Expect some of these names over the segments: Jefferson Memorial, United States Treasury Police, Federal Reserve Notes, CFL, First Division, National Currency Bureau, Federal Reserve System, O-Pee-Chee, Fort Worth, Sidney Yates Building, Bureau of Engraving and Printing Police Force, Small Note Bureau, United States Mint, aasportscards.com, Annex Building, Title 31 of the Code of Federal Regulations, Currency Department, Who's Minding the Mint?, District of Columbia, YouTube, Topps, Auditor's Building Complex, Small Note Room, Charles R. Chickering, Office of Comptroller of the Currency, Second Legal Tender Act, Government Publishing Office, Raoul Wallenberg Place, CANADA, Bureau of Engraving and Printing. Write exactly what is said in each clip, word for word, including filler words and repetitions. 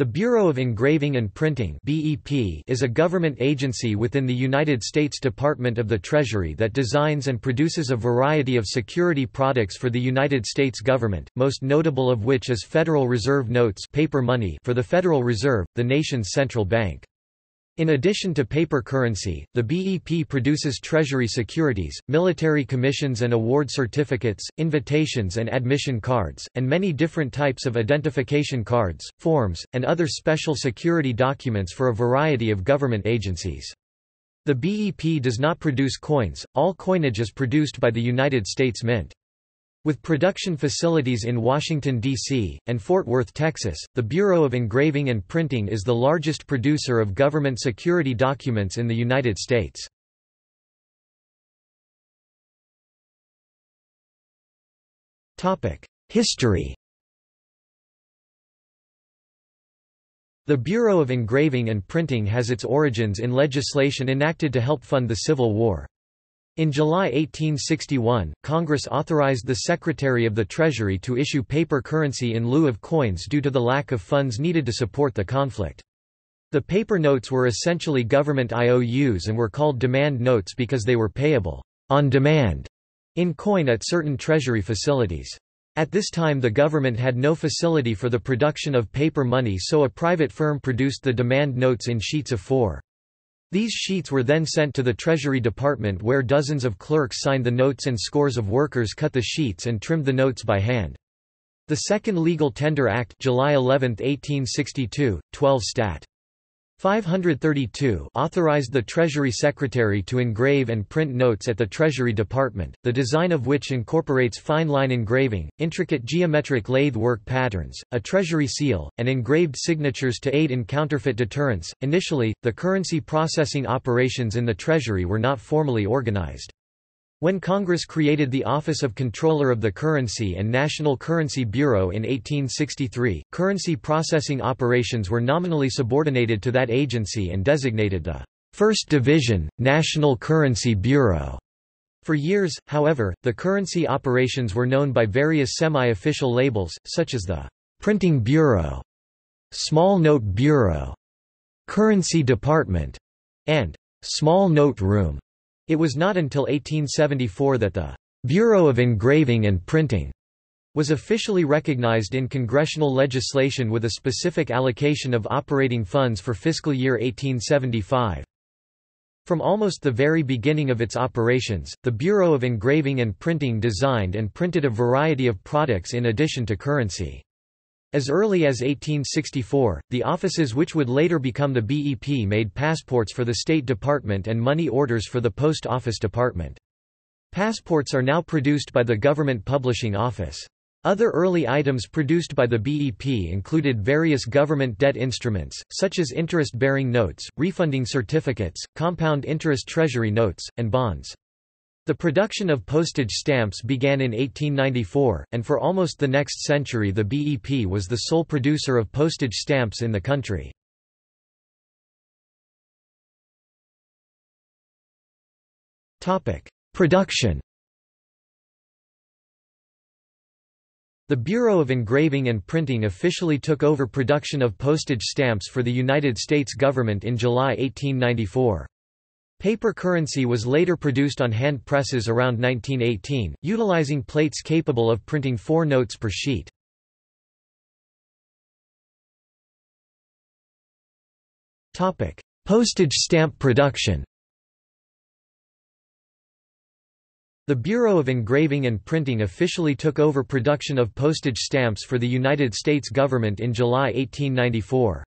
The Bureau of Engraving and Printing (B E P) is a government agency within the United States Department of the Treasury that designs and produces a variety of security products for the United States government, most notable of which is Federal Reserve Notes paper money for the Federal Reserve, the nation's central bank. In addition to paper currency, the B E P produces treasury securities, military commissions and award certificates, invitations and admission cards, and many different types of identification cards, forms, and other special security documents for a variety of government agencies. The B E P does not produce coins; all coinage is produced by the United States Mint. With production facilities in Washington, D C, and Fort Worth, Texas, the Bureau of Engraving and Printing is the largest producer of government security documents in the United States. History. The Bureau of Engraving and Printing has its origins in legislation enacted to help fund the Civil War. In July eighteen sixty-one, Congress authorized the Secretary of the Treasury to issue paper currency in lieu of coins due to the lack of funds needed to support the conflict. The paper notes were essentially government I O Us and were called demand notes because they were payable on demand in coin at certain Treasury facilities. At this time the government had no facility for the production of paper money, so a private firm produced the demand notes in sheets of four. These sheets were then sent to the Treasury Department, where dozens of clerks signed the notes and scores of workers cut the sheets and trimmed the notes by hand. The Second Legal Tender Act, July eleventh, eighteen sixty-two, twelve Stat five thirty-two, authorized the Treasury Secretary to engrave and print notes at the Treasury Department, the design of which incorporates fine-line engraving, intricate geometric lathe work patterns, a Treasury seal, and engraved signatures to aid in counterfeit deterrence. Initially, the currency processing operations in the Treasury were not formally organized. When Congress created the Office of Comptroller of the Currency and National Currency Bureau in eighteen sixty-three, currency processing operations were nominally subordinated to that agency and designated the First Division, National Currency Bureau. For years, however, the currency operations were known by various semi-official labels, such as the Printing Bureau, Small Note Bureau, Currency Department, and Small Note Room. It was not until eighteen seventy-four that the Bureau of Engraving and Printing was officially recognized in congressional legislation with a specific allocation of operating funds for fiscal year eighteen seventy-five. From almost the very beginning of its operations, the Bureau of Engraving and Printing designed and printed a variety of products in addition to currency. As early as eighteen sixty-four, the offices which would later become the B E P made passports for the State Department and money orders for the Post Office Department. Passports are now produced by the Government Publishing Office. Other early items produced by the B E P included various government debt instruments, such as interest-bearing notes, refunding certificates, compound interest treasury notes, and bonds. The production of postage stamps began in eighteen ninety-four, and for almost the next century the B E P was the sole producer of postage stamps in the country. Production. The Bureau of Engraving and Printing officially took over production of postage stamps for the United States government in July eighteen ninety-four. Paper currency was later produced on hand presses around nineteen eighteen, utilizing plates capable of printing four notes per sheet. Topic: Postage stamp production. The Bureau of Engraving and Printing officially took over production of postage stamps for the United States government in July eighteen ninety-four.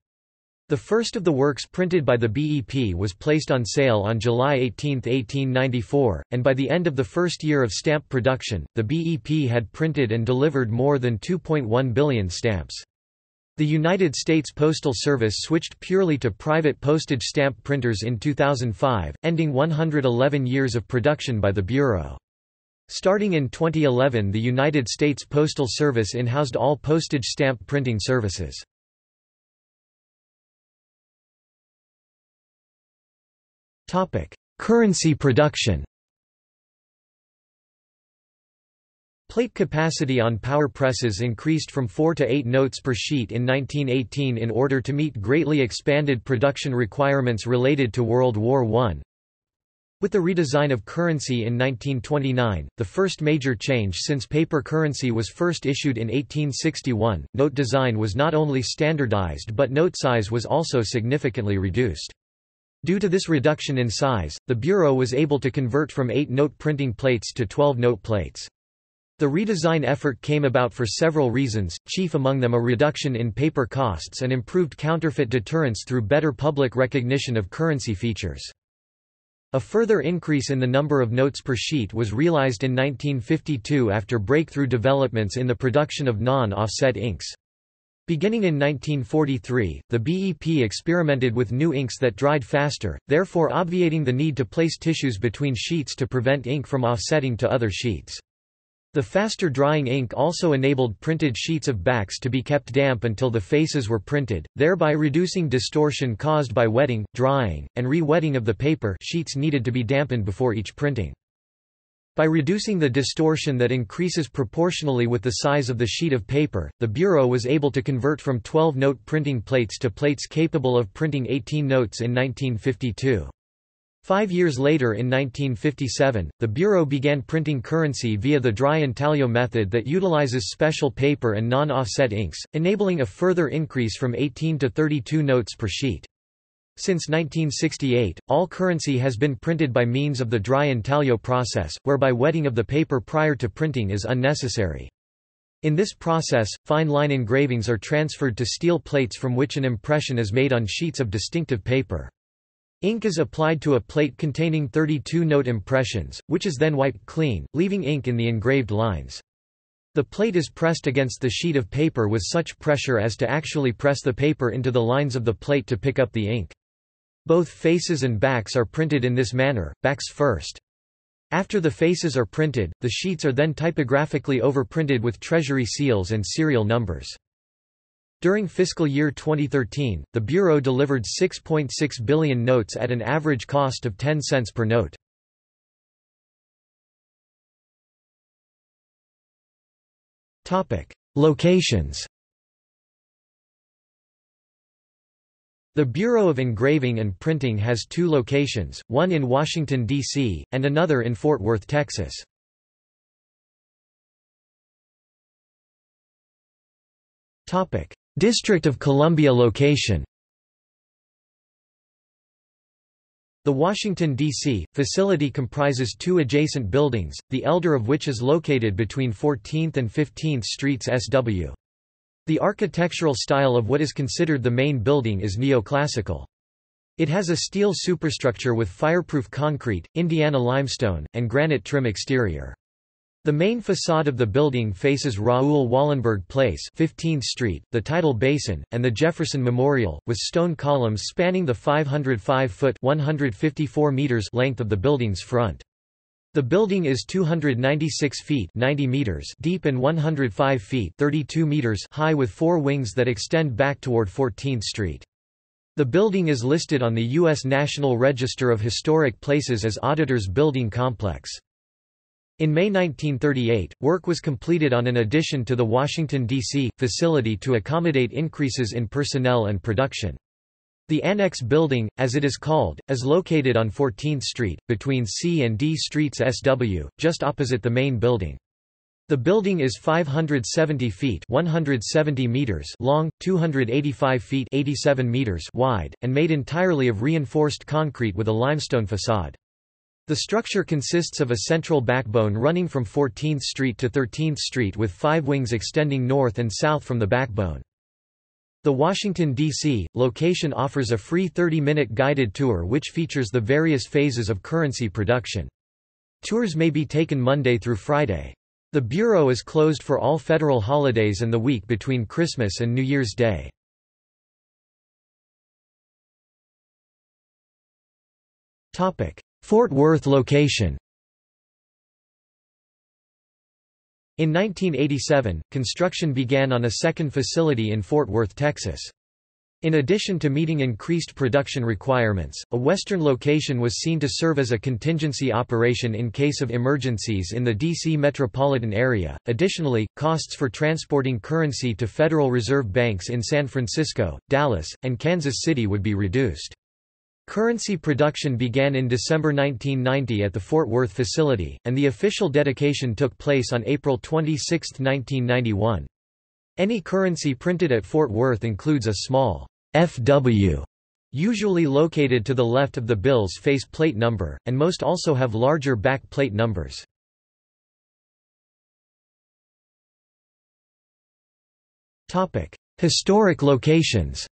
The first of the works printed by the B E P was placed on sale on July eighteenth, eighteen ninety-four, and by the end of the first year of stamp production, the B E P had printed and delivered more than two point one billion stamps. The United States Postal Service switched purely to private postage stamp printers in two thousand five, ending one hundred eleven years of production by the Bureau. Starting in twenty eleven, the United States Postal Service in-housed all postage stamp printing services. Currency production. Plate capacity on power presses increased from four to eight notes per sheet in nineteen eighteen in order to meet greatly expanded production requirements related to World War One. With the redesign of currency in nineteen twenty-nine, the first major change since paper currency was first issued in eighteen sixty-one, note design was not only standardized but note size was also significantly reduced. Due to this reduction in size, the Bureau was able to convert from eight note printing plates to twelve note plates. The redesign effort came about for several reasons, chief among them a reduction in paper costs and improved counterfeit deterrence through better public recognition of currency features. A further increase in the number of notes per sheet was realized in nineteen fifty-two after breakthrough developments in the production of non-offset inks. Beginning in nineteen forty-three, the B E P experimented with new inks that dried faster, therefore obviating the need to place tissues between sheets to prevent ink from offsetting to other sheets. The faster drying ink also enabled printed sheets of backs to be kept damp until the faces were printed, thereby reducing distortion caused by wetting, drying, and re-wetting of the paper. Sheets needed to be dampened before each printing. By reducing the distortion that increases proportionally with the size of the sheet of paper, the Bureau was able to convert from twelve-note printing plates to plates capable of printing eighteen notes in nineteen fifty-two. Five years later in nineteen fifty-seven, the Bureau began printing currency via the dry intaglio method that utilizes special paper and non-offset inks, enabling a further increase from eighteen to thirty-two notes per sheet. Since nineteen sixty-eight, all currency has been printed by means of the dry intaglio process, whereby wetting of the paper prior to printing is unnecessary. In this process, fine line engravings are transferred to steel plates from which an impression is made on sheets of distinctive paper. Ink is applied to a plate containing thirty-two note impressions, which is then wiped clean, leaving ink in the engraved lines. The plate is pressed against the sheet of paper with such pressure as to actually press the paper into the lines of the plate to pick up the ink. Both faces and backs are printed in this manner, backs first. After the faces are printed, the sheets are then typographically overprinted with Treasury seals and serial numbers. During fiscal year twenty thirteen, the Bureau delivered six point six billion notes at an average cost of ten cents per note. Topic: Locations. The Bureau of Engraving and Printing has two locations, one in Washington, D C, and another in Fort Worth, Texas. == District of Columbia location == The Washington, D C, facility comprises two adjacent buildings, the elder of which is located between fourteenth and fifteenth Streets S W. The architectural style of what is considered the main building is neoclassical. It has a steel superstructure with fireproof concrete, Indiana limestone, and granite trim exterior. The main facade of the building faces Raoul Wallenberg Place, fifteenth Street, the Tidal Basin, and the Jefferson Memorial, with stone columns spanning the five hundred five foot (one hundred fifty-four meters) length of the building's front. The building is two hundred ninety-six feet (ninety meters) deep and one hundred five feet (thirty-two meters) high with four wings that extend back toward fourteenth Street. The building is listed on the U S National Register of Historic Places as Auditor's Building Complex. In May nineteen thirty-eight, work was completed on an addition to the Washington, D C, facility to accommodate increases in personnel and production. The Annex Building, as it is called, is located on fourteenth Street, between C and D Streets S W, just opposite the main building. The building is five hundred seventy feet (one hundred seventy meters) long, two hundred eighty-five feet (eighty-seven meters) wide, and made entirely of reinforced concrete with a limestone facade. The structure consists of a central backbone running from fourteenth Street to thirteenth Street with five wings extending north and south from the backbone. The Washington, D C, location offers a free thirty-minute guided tour which features the various phases of currency production. Tours may be taken Monday through Friday. The Bureau is closed for all federal holidays and the week between Christmas and New Year's Day. == Fort Worth location == In nineteen eighty-seven, construction began on a second facility in Fort Worth, Texas. In addition to meeting increased production requirements, a western location was seen to serve as a contingency operation in case of emergencies in the D C metropolitan area. Additionally, costs for transporting currency to Federal Reserve banks in San Francisco, Dallas, and Kansas City would be reduced. Currency production began in December nineteen ninety at the Fort Worth facility, and the official dedication took place on April twenty-sixth nineteen ninety-one. Any currency printed at Fort Worth includes a small F W, usually located to the left of the bill's face plate number, and most also have larger back plate numbers. Topic: Historic locations.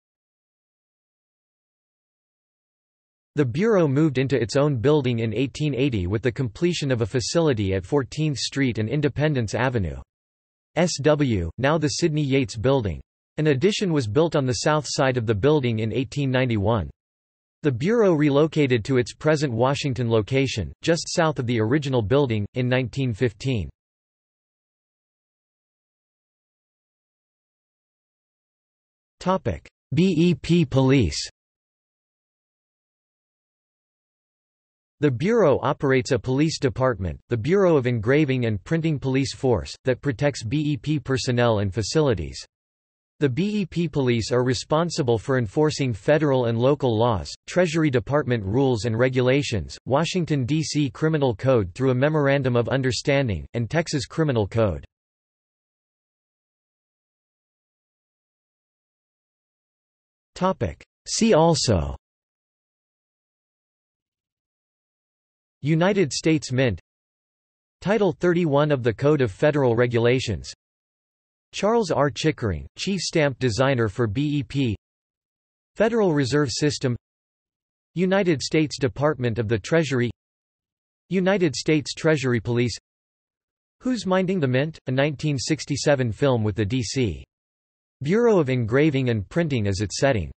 The Bureau moved into its own building in eighteen eighty with the completion of a facility at fourteenth street and Independence Avenue. S W, now the Sidney Yates Building. An addition was built on the south side of the building in eighteen ninety-one. The Bureau relocated to its present Washington location, just south of the original building, in nineteen fifteen. B E P Police. The Bureau operates a police department, the Bureau of Engraving and Printing Police Force, that protects B E P personnel and facilities. The B E P police are responsible for enforcing federal and local laws, Treasury Department rules and regulations, Washington, D C Criminal Code through a Memorandum of Understanding, and Texas Criminal Code. See also: United States Mint, Title thirty-one of the Code of Federal Regulations, Charles R. Chickering, Chief Stamp Designer for B E P, Federal Reserve System, United States Department of the Treasury, United States Treasury Police, Who's Minding the Mint?, a nineteen sixty-seven film with the D C Bureau of Engraving and Printing as its setting.